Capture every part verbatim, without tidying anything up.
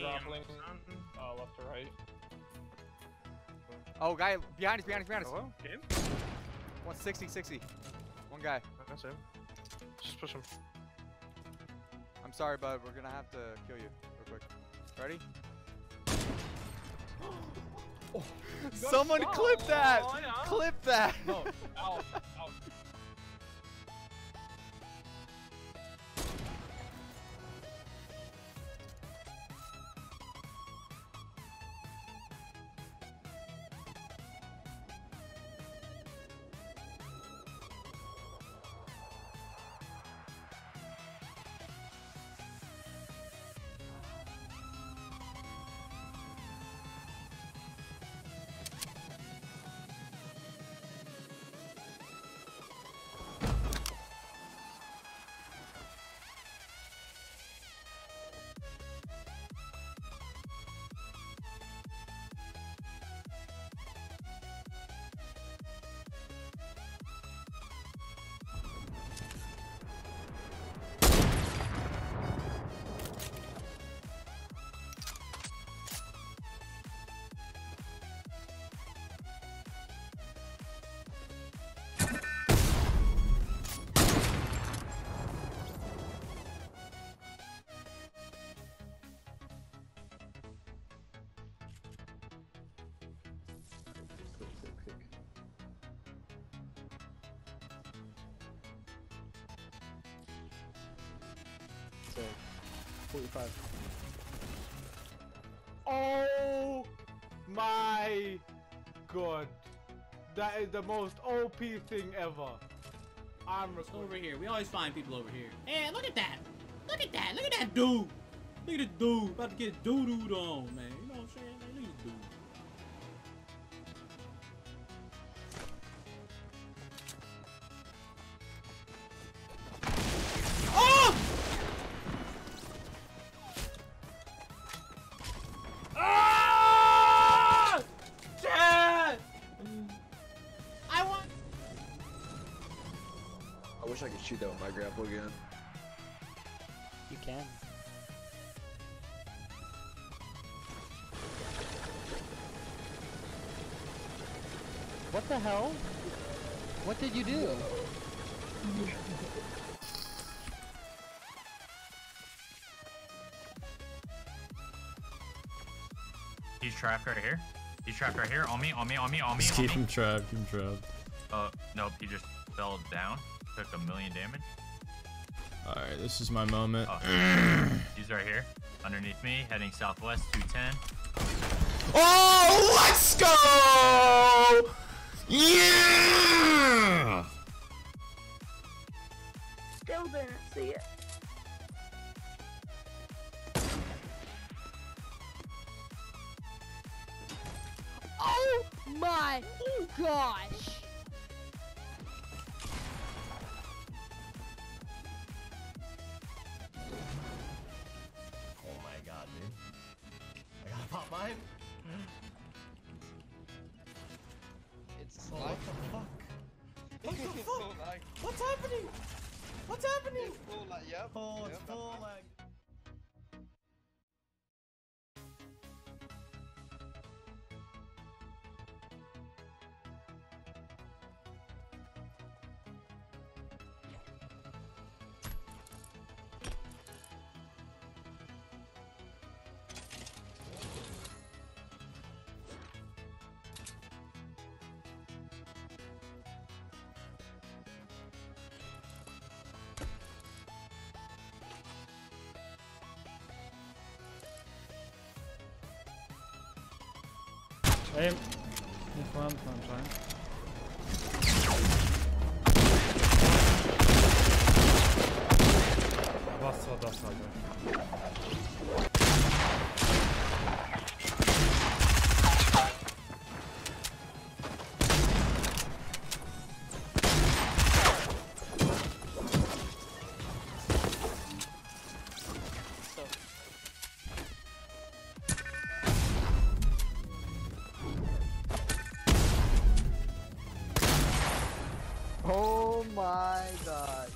Drop link. Uh, left to right. Oh, guy behind us, behind us, behind us. Hello? Game? one sixty, sixty. One guy. That's him. Just push him. I'm sorry, bud. We're gonna have to kill you real quick. Ready? Oh, someone stop. clip that! Oh, yeah. Clip that! No. Ow. Ow. forty-five. Oh my god. That is the most O P thing ever. I'm recording. Over here. We always find people over here. Hey, look at that. Look at that. Look at that dude. Look at this dude. About to get doo-dooed on, man. You know what I'm saying? Man, look at this dude. I wish I could shoot that with my grapple gun. You can. What the hell? What did you do? He's trapped right here. He's trapped right here. On me, on me, on me, on me. Just keep him trapped, keep him trapped. Uh, nope, he just fell down. Took a million damage. Alright, this is my moment. Oh. He's right here. Underneath me, heading southwest, two ten. Oh, let's go! Yeah! Still didn't see it. Oh my gosh! It's oh, what the fuck? What the fuck? So What's happening? What's happening? It's full lag, yep. Oh, it's yep. full lag. Hey, nicht vorhanden anscheinend. Was war das, Alter? Oh my god.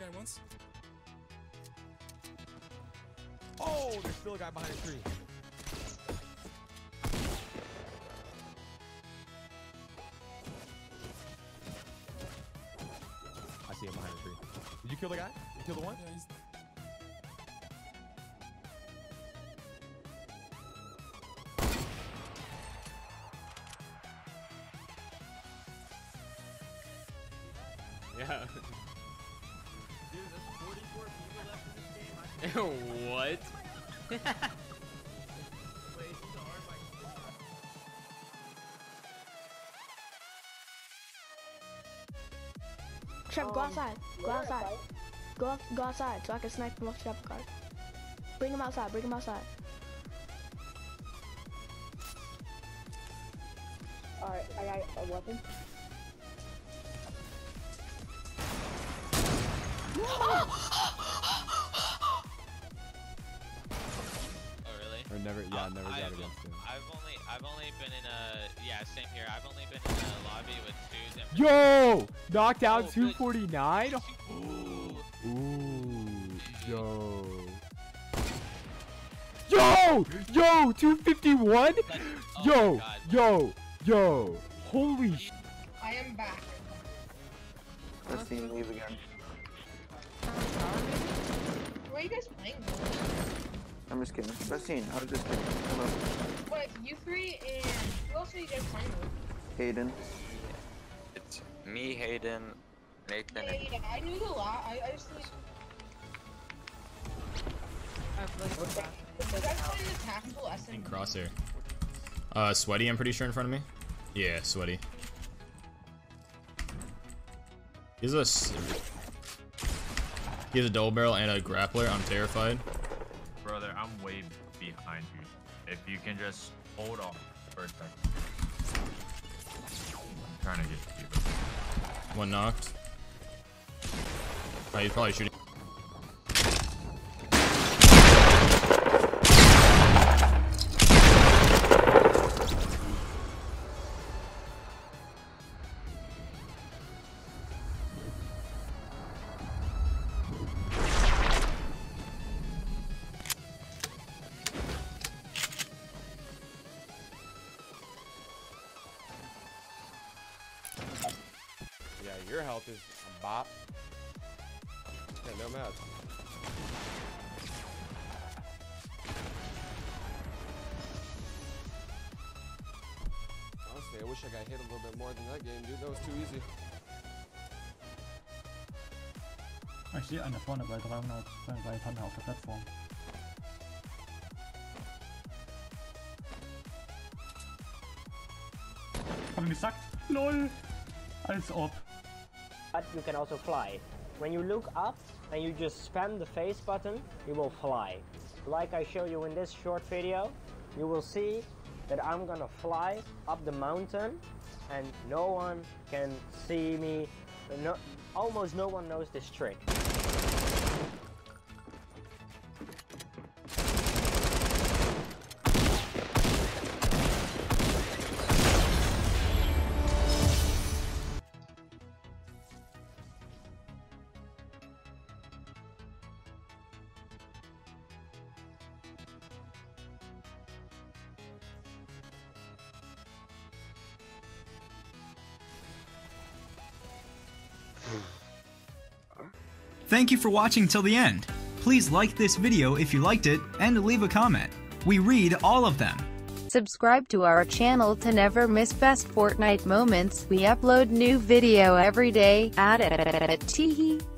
that guy once. Oh, there's still a guy behind a tree. I see him behind a tree. Did you kill the guy? You killed the one? Yeah, he's... Yeah. Dude, there's forty-four people left in this game. I what? Wait, he's hard by Trap, Trap um, go outside. Go outside. Go up, go outside so I can snipe him off Trap card. Bring him outside. Bring him outside. All right, I got a weapon. Oh really? Or never? Yeah, I've never uh, got against him. I've only, I've only been in a, yeah, same here. I've only been in a lobby with two different. Yo, knocked out oh, two forty-nine. Ooh, ooh, yo, yo, yo, two fifty-one. Oh, yo, yo, yo, holy sh. I am back. Let's see him leave again. Why are you guys playing? I'm just kidding. Basine, I was just kidding. Hello. What, you three and who else are you guys playing with? Hayden. It's me, Hayden, Nathan. Yeah, yeah, I knew a lot. I, I just like... You guys playing the tactical S M G? And Crosshair. Uh, Sweaty, I'm pretty sure, in front of me. Yeah, Sweaty. He's a... He has a double barrel and a grappler. I'm terrified. Brother, I'm way behind you. If you can just hold off for a second. I'm trying to get to you. But... One knocked. Oh, he's probably shooting. Your health is a bop. Yeah, no match. Honestly, I wish I got hit a little bit more than that game, dude. That was too easy. Ich sehe eine vorne bei dreihundert, bei dreihundert auf der Plattform. Hab ihn gesackt? LOL! Als ob. But you can also fly. When you look up and you just spam the face button, you will fly. Like I show you in this short video, you will see that I'm gonna fly up the mountain and no one can see me. No, almost no one knows this trick. Thank you for watching till the end. Please like this video if you liked it and leave a comment. We read all of them. Subscribe to our channel to never miss best Fortnite moments. We upload new video every day. At it.